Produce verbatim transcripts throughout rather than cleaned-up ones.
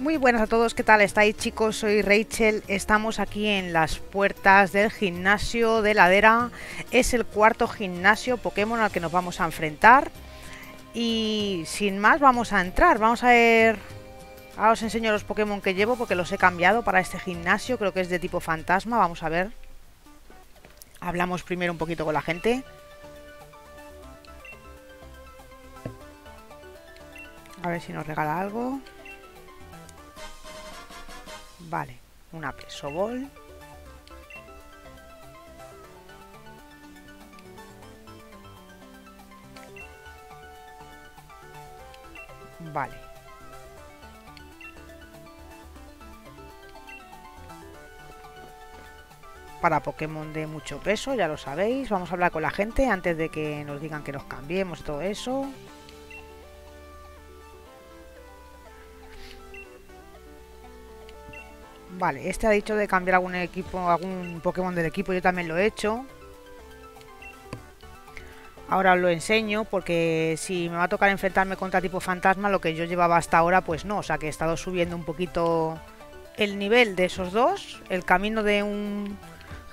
Muy buenas a todos, ¿qué tal estáis, chicos? Soy Rachel, estamos aquí en las puertas del gimnasio de Ladera. Es el cuarto gimnasio Pokémon al que nos vamos a enfrentar. Y sin más vamos a entrar, vamos a ver... Ahora os enseño los Pokémon que llevo porque los he cambiado para este gimnasio. Creo que es de tipo fantasma, vamos a ver. Hablamos primero un poquito con la gente. A ver si nos regala algo. Vale, una Pesobol. Vale. Para Pokémon de mucho peso, ya lo sabéis. Vamos a hablar con la gente antes de que nos digan que nos cambiemos todo eso. Vale, este ha dicho de cambiar algún equipo, algún Pokémon del equipo, yo también lo he hecho. Ahora os lo enseño porque si me va a tocar enfrentarme contra tipo fantasma, lo que yo llevaba hasta ahora, pues no. O sea que he estado subiendo un poquito el nivel de esos dos. El camino de un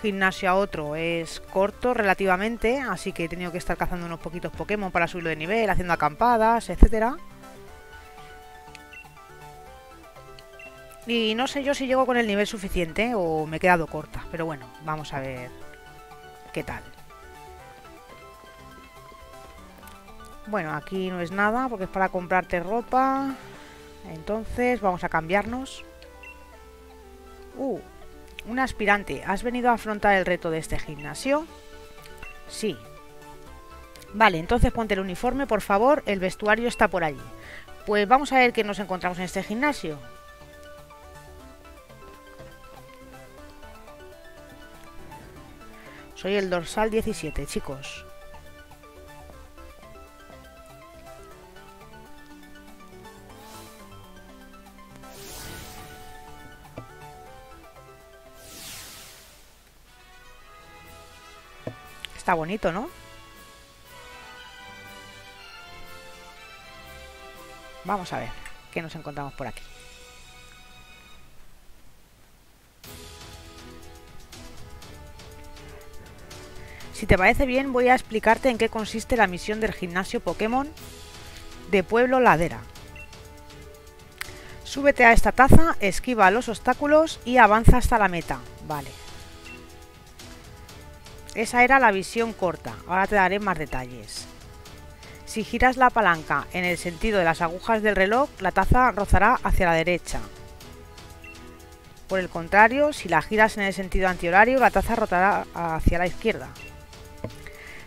gimnasio a otro es corto relativamente, así que he tenido que estar cazando unos poquitos Pokémon para subirlo de nivel, haciendo acampadas, etcétera. Y no sé yo si llego con el nivel suficiente o me he quedado corta, pero bueno, vamos a ver qué tal. Bueno, aquí no es nada porque es para comprarte ropa, entonces vamos a cambiarnos. Uh, un aspirante, ¿has venido a afrontar el reto de este gimnasio? Sí. Vale, entonces ponte el uniforme, por favor, el vestuario está por allí. Pues vamos a ver qué nos encontramos en este gimnasio. Soy el dorsal diecisiete, chicos. Está bonito, ¿no? Vamos a ver qué nos encontramos por aquí. Si te parece bien, voy a explicarte en qué consiste la misión del gimnasio Pokémon de Pueblo Ladera. Súbete a esta taza, esquiva los obstáculos y avanza hasta la meta. Vale. Esa era la visión corta, ahora te daré más detalles. Si giras la palanca en el sentido de las agujas del reloj, la taza rozará hacia la derecha. Por el contrario, si la giras en el sentido antihorario, la taza rotará hacia la izquierda.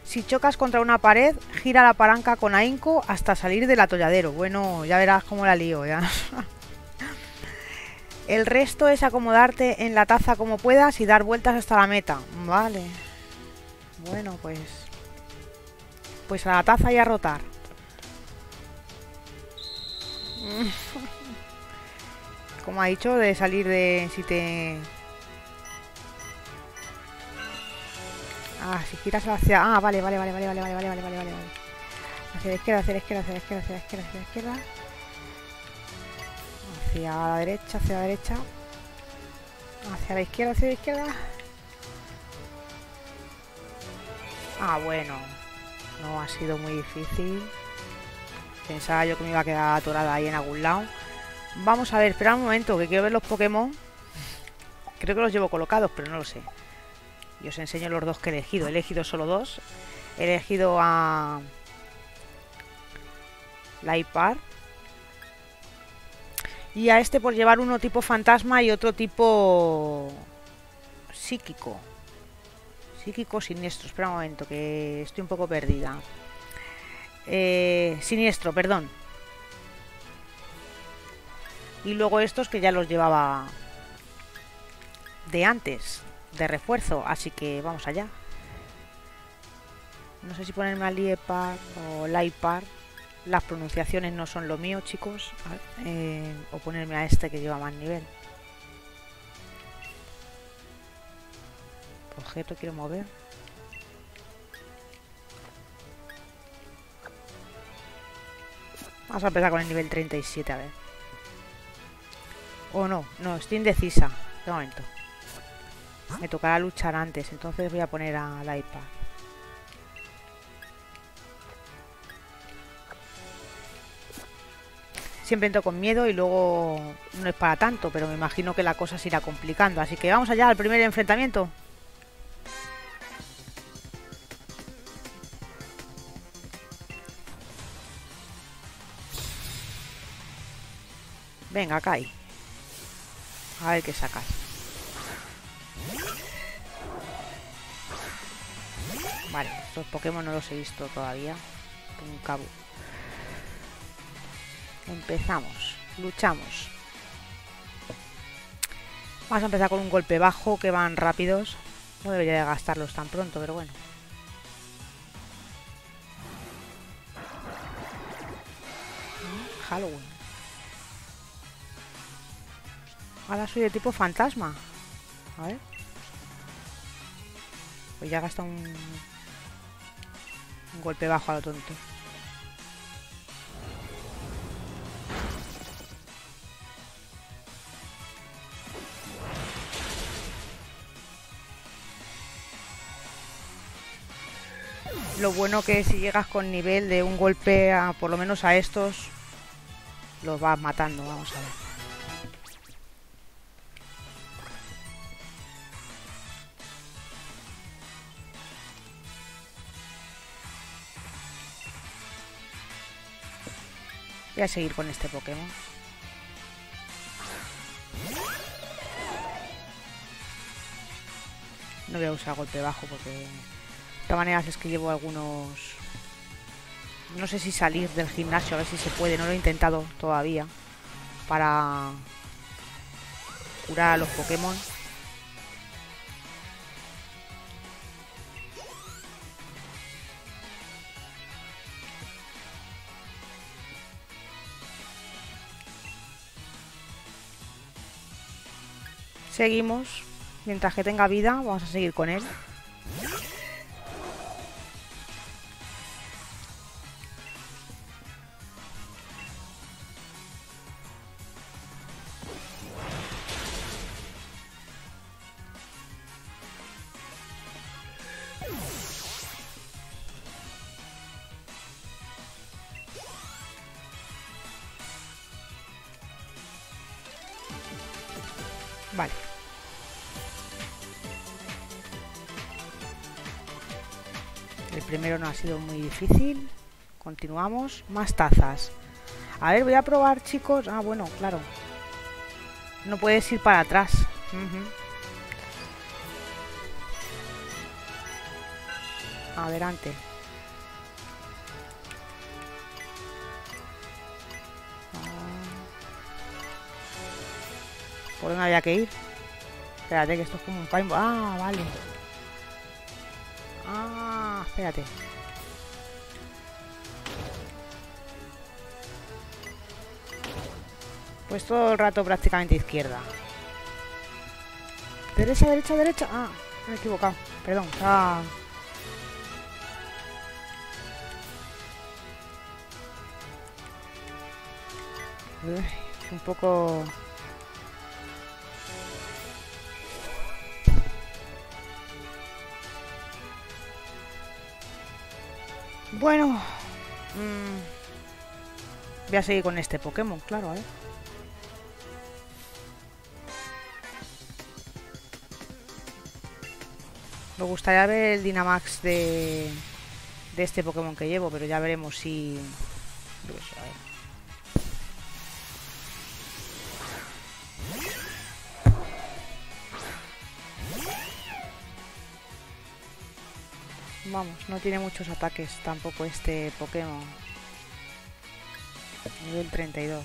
Si chocas contra una pared, gira la palanca con ahínco hasta salir del atolladero. Bueno, ya verás cómo la lío, ya. El resto es acomodarte en la taza como puedas y dar vueltas hasta la meta. Vale. Bueno, pues... Pues a la taza y a rotar. Como ha dicho, de salir de... Si te... Ah, si giras hacia... Ah, vale, vale, vale, vale, vale, vale, vale, vale, vale, vale. Hacia la izquierda, hacia la izquierda, hacia la izquierda, hacia la izquierda, hacia la izquierda. Hacia la derecha, hacia la derecha. Hacia la izquierda, hacia la izquierda. Ah, bueno. No ha sido muy difícil. Pensaba yo que me iba a quedar atorada ahí en algún lado. Vamos a ver, espera un momento, que quiero ver los Pokémon. Creo que los llevo colocados, pero no lo sé. Y os enseño los dos que he elegido. He elegido solo dos. He elegido a... Lightpar. Y a este por llevar uno tipo fantasma y otro tipo... Psíquico. Psíquico siniestro. Espera un momento, que estoy un poco perdida. Eh, siniestro, perdón. Y luego estos que ya los llevaba... de antes... de refuerzo, así que vamos allá. No sé si ponerme a Liepar o Lightpar. Las pronunciaciones no son lo mío, chicos. eh, O ponerme a este que lleva más nivel. Objeto quiero mover. Vamos a empezar con el nivel treinta y siete, a ver. O no, no, estoy indecisa. De momento. Me tocará luchar antes, entonces voy a poner a Lightpar. Siempre entro con miedo y luego no es para tanto, pero me imagino que la cosa se irá complicando. Así que vamos allá al primer enfrentamiento. Venga, cae. A ver qué sacas. Vale, estos Pokémon no los he visto todavía. Un cabo. Empezamos. Luchamos. Vamos a empezar con un golpe bajo, que van rápidos. No debería de gastarlos tan pronto, pero bueno. Halloween. Ahora soy de tipo fantasma. A ver. Pues ya gasta un... un golpe bajo a lo tonto. Lo bueno que si llegas con nivel de un golpe, a, por lo menos a estos, los vas matando. Vamos a ver. Voy a seguir con este Pokémon. No voy a usar golpe bajo porque... de todas maneras es que llevo algunos... no sé si salir del gimnasio, a ver si se puede. No lo he intentado todavía. Para... curar a los Pokémon. Seguimos. Mientras que tenga vida, vamos a seguir con él. Vale. El primero no ha sido muy difícil. Continuamos. Más tazas. A ver, voy a probar, chicos. Ah, bueno, claro. No puedes ir para atrás. Uh-huh. Adelante. ¿Por dónde había que ir? Espérate, que esto es como un paintball. Ah, vale. Ah, espérate. Pues todo el rato prácticamente izquierda. Derecha, derecha, derecha. Ah, me he equivocado. Perdón. Ah. Uf, es un poco... bueno, mmm, voy a seguir con este Pokémon, claro, ¿eh? Me gustaría ver el Dynamax de, de este Pokémon que llevo, pero ya veremos si... yo qué sé, a ver. Vamos, no tiene muchos ataques tampoco este Pokémon. Nivel treinta y dos.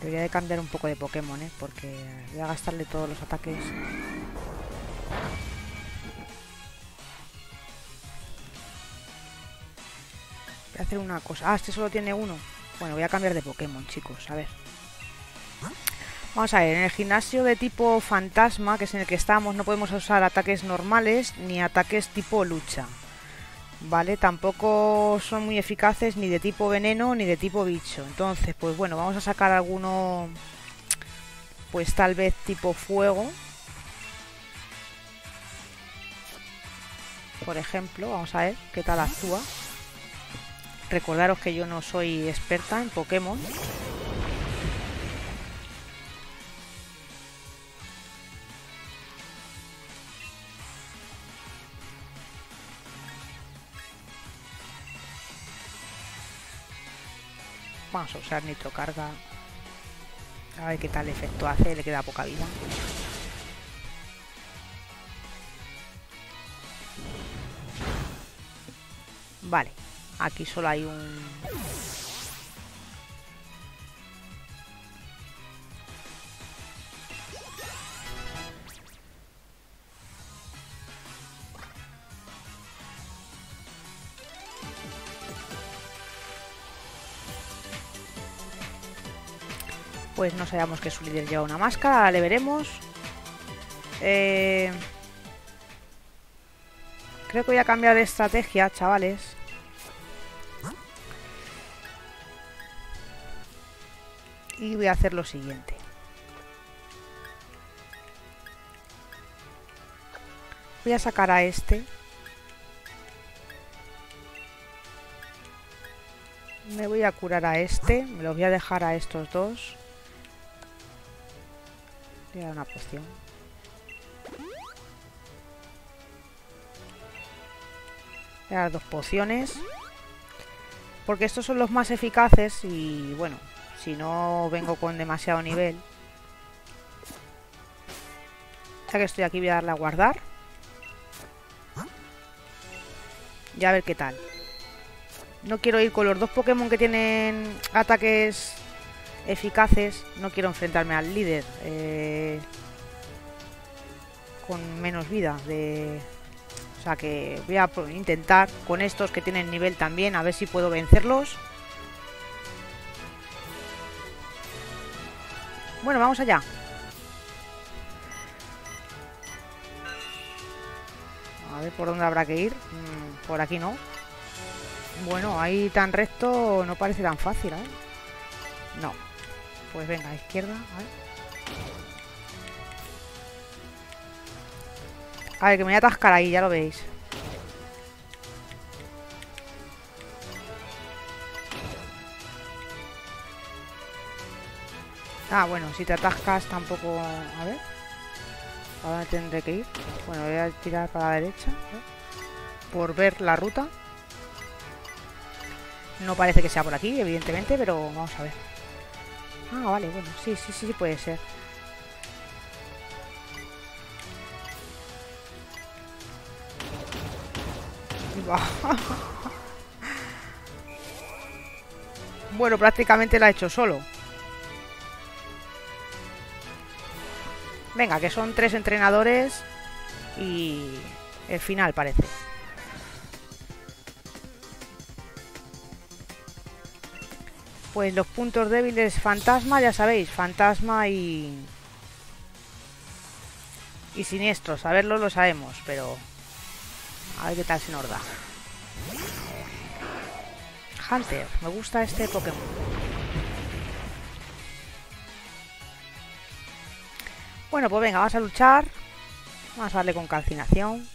Debería de cambiar un poco de Pokémon, ¿eh? Porque voy a gastarle todos los ataques. Voy a hacer una cosa. Ah, este solo tiene uno. Bueno, voy a cambiar de Pokémon, chicos. A ver. Vamos a ver, en el gimnasio de tipo fantasma, que es en el que estamos, no podemos usar ataques normales ni ataques tipo lucha. Vale, tampoco son muy eficaces ni de tipo veneno ni de tipo bicho. Entonces, pues bueno, vamos a sacar alguno, pues tal vez tipo fuego. Por ejemplo, vamos a ver qué tal actúa. Recordaros que yo no soy experta en Pokémon. Vamos a usar nitrocarga. A ver qué tal efecto hace, le queda poca vida. Vale, aquí solo hay un... Pues no sabíamos que su líder lleva una máscara, ahora le veremos. Eh... Creo que voy a cambiar de estrategia, chavales. Y voy a hacer lo siguiente. Voy a sacar a este. Me voy a curar a este. Me los voy a dejar a estos dos. Voy a dar una poción. Voy a dar dos pociones. Porque estos son los más eficaces y bueno, si no vengo con demasiado nivel. Ya que estoy aquí voy a darle a guardar. Y a ver qué tal. No quiero ir con los dos Pokémon que tienen ataques eficaces. No quiero enfrentarme al líder. Eh, con menos vida. De... O sea que voy a intentar con estos que tienen nivel también. A ver si puedo vencerlos. Bueno, vamos allá. A ver por dónde habrá que ir. Mm, por aquí no. Bueno, ahí tan recto no parece tan fácil, ¿eh? No. Pues venga, a la izquierda. A ver. A ver, que me voy a atascar ahí, ya lo veis. Ah, bueno, si te atascas tampoco... A ver. ¿Para dónde tendré que ir? Bueno, voy a tirar para la derecha. ¿Eh? Por ver la ruta. No parece que sea por aquí, evidentemente, pero vamos a ver. Ah, vale, bueno, sí, sí, sí, sí puede ser. Bueno, prácticamente la he hecho solo. Venga, que son tres entrenadores y el final parece. Pues los puntos débiles, fantasma, ya sabéis, fantasma y... Y siniestro, saberlo lo sabemos, pero... A ver qué tal se nos da. Hunter, me gusta este Pokémon. Bueno, pues venga, vamos a luchar. Vamos a darle con calcinación.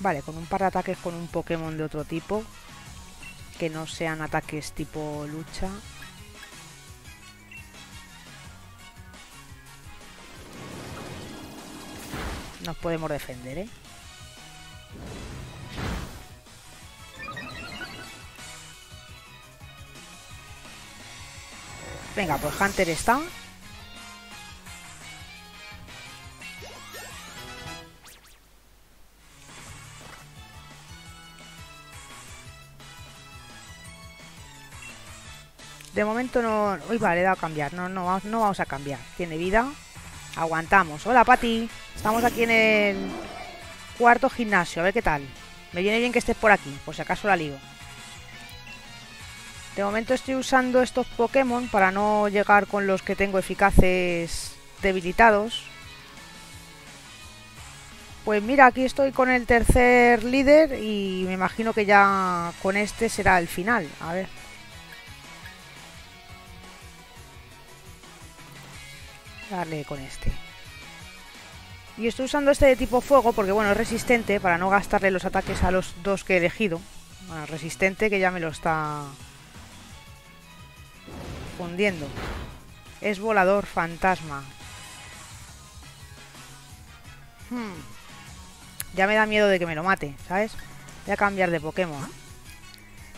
Vale, con un par de ataques con un Pokémon de otro tipo. Que no sean ataques tipo lucha. Nos podemos defender, ¿eh? Venga, pues Hunter está. De momento no... Uy, vale, he dado a cambiar. No, no, no vamos a cambiar. Tiene vida. Aguantamos. Hola, Pati. Estamos aquí en el... cuarto gimnasio, a ver qué tal. Me viene bien que estés por aquí, por si acaso la lío. De momento estoy usando estos Pokémon para no llegar con los que tengo eficaces debilitados. Pues mira, aquí estoy con el tercer líder y me imagino que ya con este será el final. A ver. Darle con este. Y estoy usando este de tipo fuego porque, bueno, es resistente para no gastarle los ataques a los dos que he elegido. Bueno, resistente que ya me lo está fundiendo. Es volador fantasma. Hmm. Ya me da miedo de que me lo mate, ¿sabes? Voy a cambiar de Pokémon.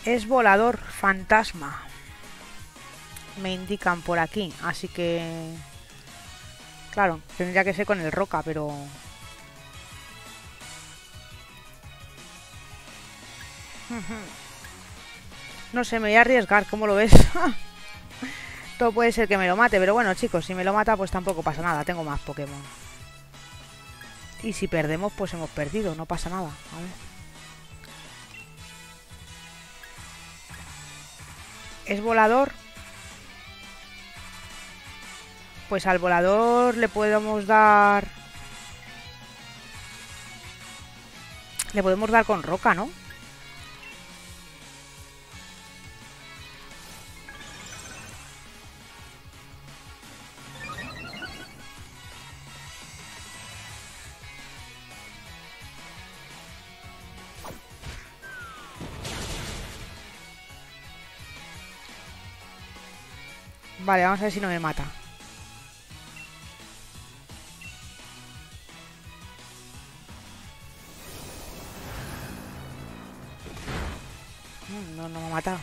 Es volador fantasma. Me indican por aquí, así que... Claro, tendría que ser con el roca, pero... No sé, me voy a arriesgar, ¿cómo lo ves? Todo puede ser que me lo mate, pero bueno, chicos, si me lo mata, pues tampoco pasa nada, tengo más Pokémon. Y si perdemos, pues hemos perdido, no pasa nada. A ver. Es volador. Pues al volador le podemos dar... Le podemos dar con roca, ¿no? Vale, vamos a ver si no me mata. No, no me ha matado.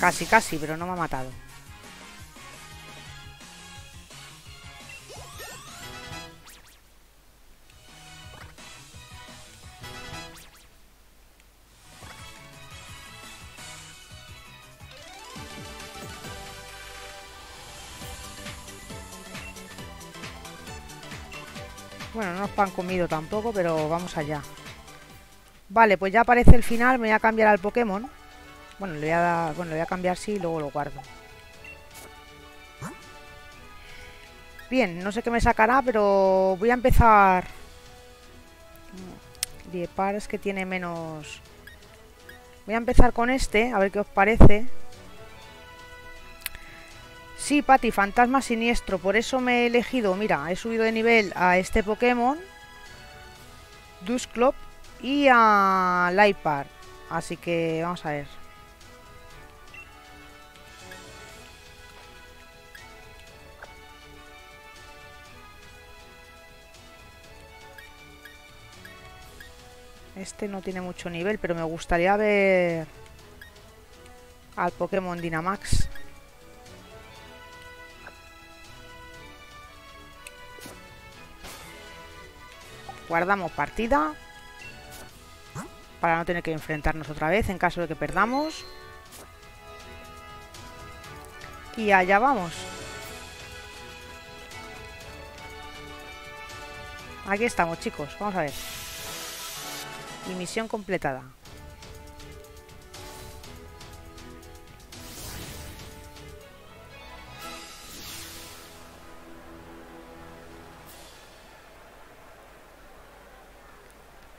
Casi, casi, pero no me ha matado. Bueno, no nos han comido tampoco, pero vamos allá. Vale, pues ya aparece el final. Me voy a cambiar al Pokémon. Bueno, le voy a, dar, bueno, le voy a cambiar sí y luego lo guardo. Bien, no sé qué me sacará, pero voy a empezar... Lightpar es que tiene menos... Voy a empezar con este, a ver qué os parece. Sí, Pati, fantasma siniestro, por eso me he elegido, mira, he subido de nivel a este Pokémon, Dusklop, y a Lightpar, así que vamos a ver. Este no tiene mucho nivel, pero me gustaría ver al Pokémon Dynamax. Guardamos partida para no tener que enfrentarnos otra vez en caso de que perdamos. Y allá vamos. Aquí estamos, chicos. Vamos a ver. Y misión completada.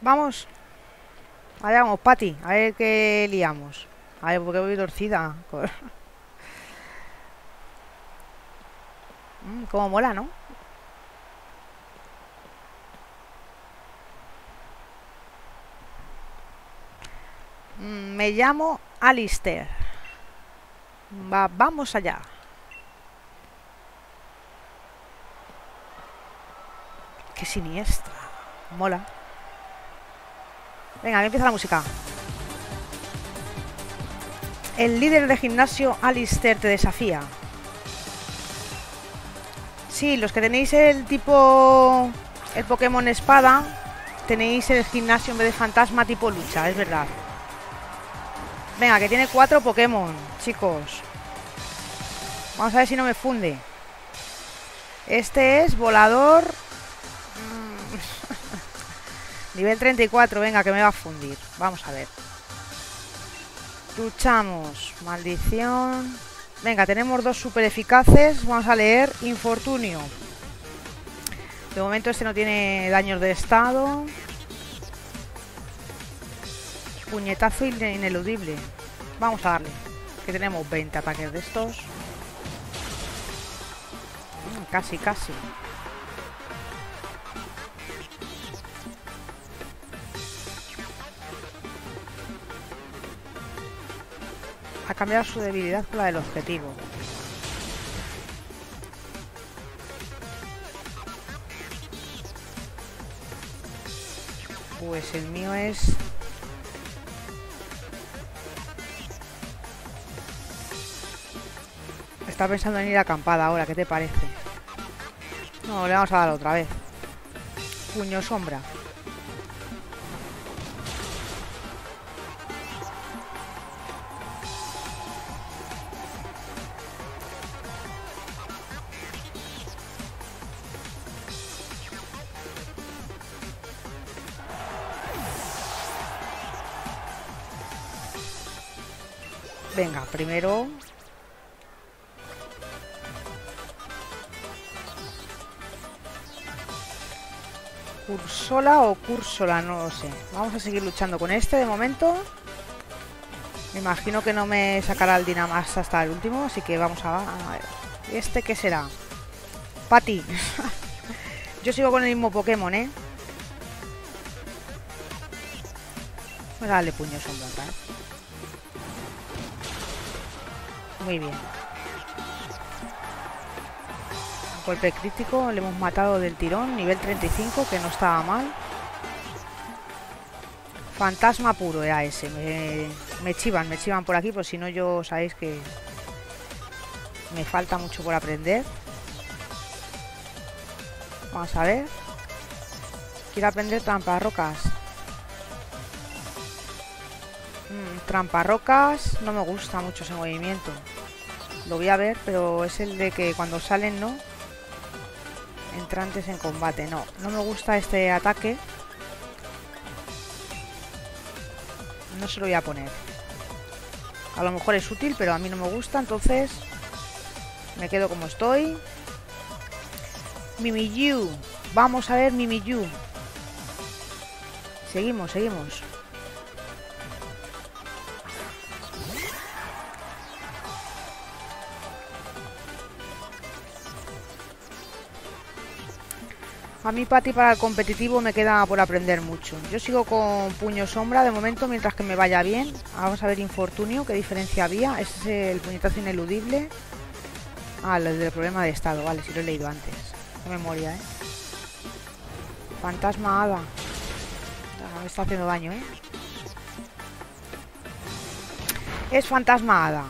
Vamos, allá vamos, Pati, a ver qué liamos. A ver, porque voy torcida. mm, Como mola, ¿no? Mm, me llamo Alistair. Va, vamos allá. Qué siniestra. Mola. Venga, que empieza la música. El líder de gimnasio, Alistair, te desafía. Sí, los que tenéis el tipo... El Pokémon Espada, tenéis el gimnasio en vez de fantasma tipo lucha, es verdad. Venga, que tiene cuatro Pokémon, chicos. Vamos a ver si no me funde. Este es volador. Nivel treinta y cuatro, venga, que me va a fundir. Vamos a ver. Luchamos. Maldición. Venga, tenemos dos super eficaces. Vamos a leer Infortunio. De momento este no tiene daños de estado. Puñetazo ineludible. Vamos a darle. Que tenemos veinte ataques de estos. Casi, casi. Ha cambiado su debilidad por la del objetivo. Pues el mío es... Está pensando en ir acampada ahora, ¿qué te parece? No, le vamos a dar otra vez. Puño sombra. Venga, primero... Cursola o Cursola, no lo sé. Vamos a seguir luchando con este de momento. Me imagino que no me sacará el Dynamax hasta el último, así que vamos a, a ver. ¿Este qué será? Patty. Yo sigo con el mismo Pokémon, ¿eh? Voy a darle puño sombra, ¿eh? Muy bien. Golpe crítico, le hemos matado del tirón. Nivel treinta y cinco, que no estaba mal. Fantasma puro era ese. Me, me chivan, me chivan por aquí, pues si no yo sabéis que me falta mucho por aprender. Vamos a ver. Quiero aprender tramparrocas. Mm, tramparrocas no me gusta mucho ese movimiento. Lo voy a ver, pero es el de que cuando salen, ¿no? Entrantes en combate, no, no me gusta este ataque. No se lo voy a poner. A lo mejor es útil, pero a mí no me gusta, entonces me quedo como estoy. Mimiyu, vamos a ver Mimiyu. Seguimos, seguimos. A mí, Patty, para el competitivo me queda por aprender mucho. Yo sigo con puño sombra de momento mientras que me vaya bien. Vamos a ver Infortunio, qué diferencia había. Este es el puñetazo ineludible. Ah, el del problema de estado, vale, si lo he leído antes. Qué memoria, ¿eh? Fantasma hada. Me está haciendo daño, ¿eh? Es fantasma hada.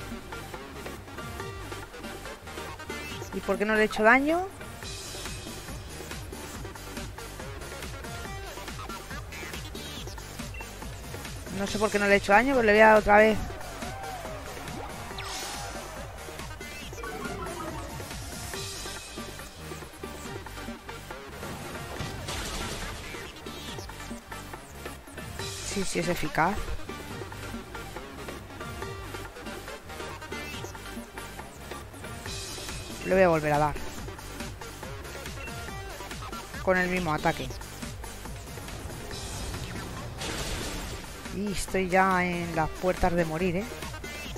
¿Y por qué no le he hecho daño? No sé por qué no le he hecho daño, pero le voy a dar otra vez. Sí, sí, es eficaz. Le voy a volver a dar. Con el mismo ataque. Y estoy ya en las puertas de morir, ¿eh?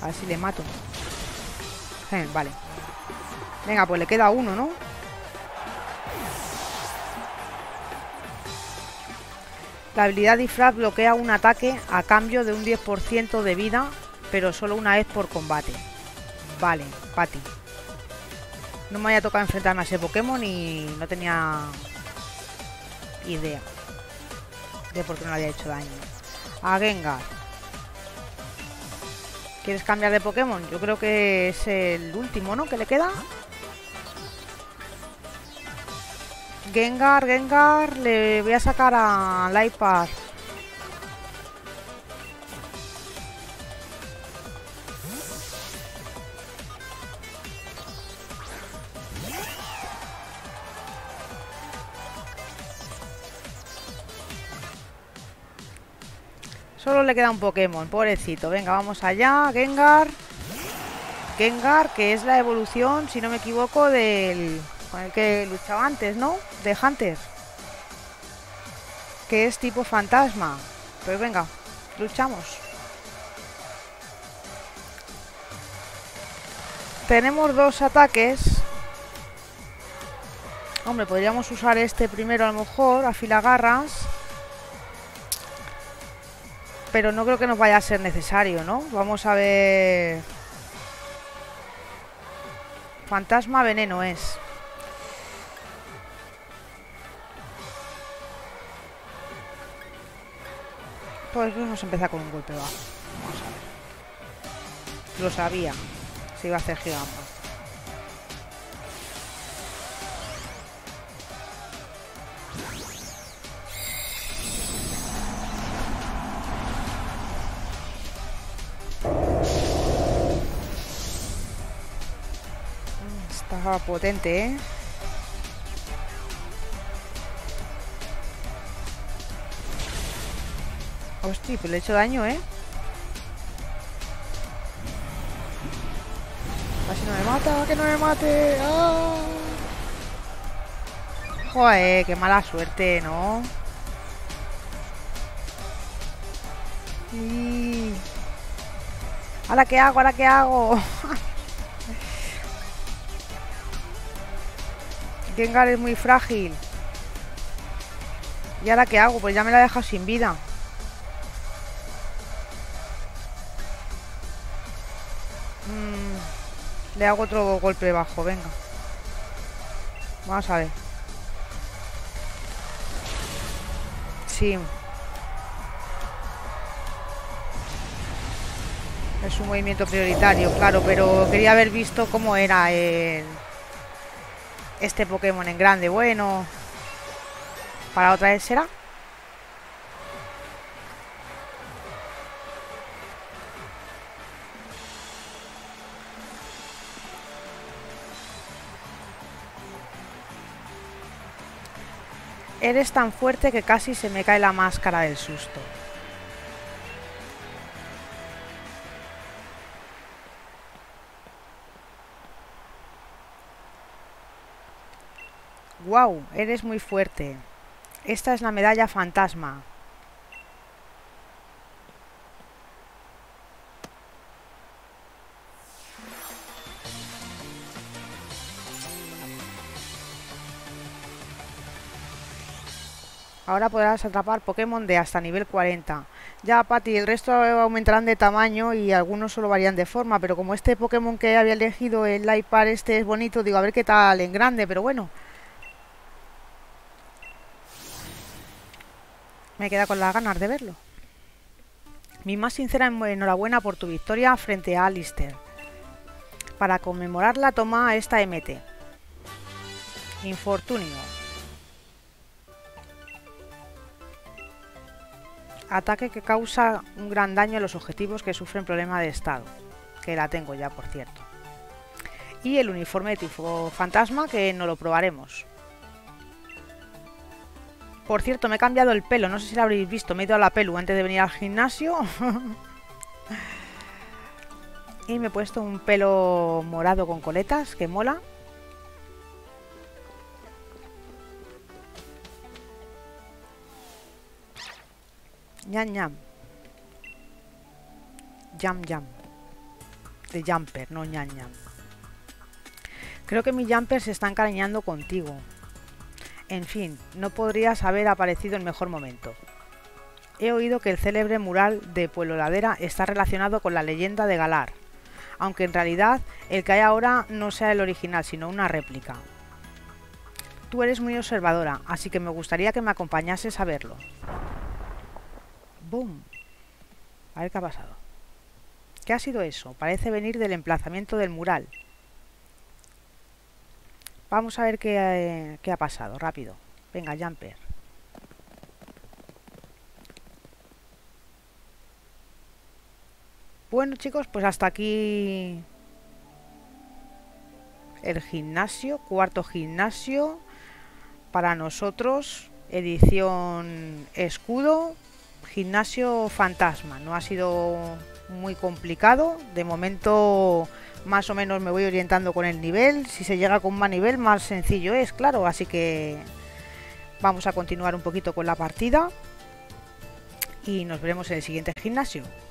A ver si le mato. Eh, vale. Venga, pues le queda uno, ¿no? La habilidad disfraz bloquea un ataque a cambio de un diez por ciento de vida, pero solo una vez por combate. Vale, Patty. No me había tocado enfrentarme a ese Pokémon y no tenía idea de por qué no le había hecho daño. A Gengar. ¿Quieres cambiar de Pokémon? Yo creo que es el último, ¿no? ¿Qué le queda? Gengar, Gengar. Le voy a sacar a Lightpar. Solo le queda un Pokémon, pobrecito. Venga, vamos allá, Gengar. Gengar, que es la evolución, si no me equivoco, del... con el que luchaba antes, ¿no? De Hunter. Que es tipo fantasma. Pues venga, luchamos. Tenemos dos ataques. Hombre, podríamos usar este primero a lo mejor, afilagarras. Pero no creo que nos vaya a ser necesario, ¿no? Vamos a ver... Fantasma veneno es. Pues vamos a empezar con un golpe bajo. Vamos a ver. Lo sabía. Se iba a hacer gigante. Está potente, ¿eh? Hostia, pues le he hecho daño, ¿eh? Casi no me mata, que no me mate. ¡Ah! Joder, qué mala suerte, ¿no? Y... ¿ahora qué hago? ¿Ahora qué hago? Gengar es muy frágil. ¿Y ahora qué hago? Pues ya me la he dejado sin vida. Le hago otro golpe bajo, venga. Vamos a ver. Sí. Es un movimiento prioritario, claro, pero quería haber visto cómo era el... este Pokémon en grande. Bueno, para otra vez será. Eres tan fuerte que casi se me cae la máscara del susto. Wow, eres muy fuerte. Esta es la medalla fantasma. Ahora podrás atrapar Pokémon de hasta nivel cuarenta. Ya, Patty, el resto aumentarán de tamaño y algunos solo varían de forma. Pero como este Pokémon que había elegido, el Lightpar, este es bonito, digo, a ver qué tal en grande, pero bueno. Me queda con las ganas de verlo. Mi más sincera enhorabuena por tu victoria frente a Alistair. Para conmemorarla, toma esta M T. Infortunio. Ataque que causa un gran daño a los objetivos que sufren problema de estado. Que la tengo ya, por cierto. Y el uniforme de tipo fantasma, que no lo probaremos. Por cierto, me he cambiado el pelo. No sé si lo habréis visto. Me he ido a la pelu antes de venir al gimnasio. Y me he puesto un pelo morado con coletas, que mola. Ñam, ñam. Jam, jam. De jumper, no ñam, ñam. Creo que mi jumper se está encariñando contigo. En fin, no podrías haber aparecido en mejor momento. He oído que el célebre mural de Pueblo Ladera está relacionado con la leyenda de Galar. Aunque en realidad el que hay ahora no sea el original, sino una réplica. Tú eres muy observadora, así que me gustaría que me acompañases a verlo. ¡Bum! A ver qué ha pasado. ¿Qué ha sido eso? Parece venir del emplazamiento del mural. Vamos a ver qué, eh, qué ha pasado. Rápido. Venga, Jumper. Bueno, chicos, pues hasta aquí el gimnasio. Cuarto gimnasio para nosotros. Edición escudo. gimnasio fantasma. No ha sido muy complicado. De momento más o menos me voy orientando con el nivel. Si se llega con más nivel, más sencillo es, claro. Así que vamos a continuar un poquito con la partida y nos veremos en el siguiente gimnasio.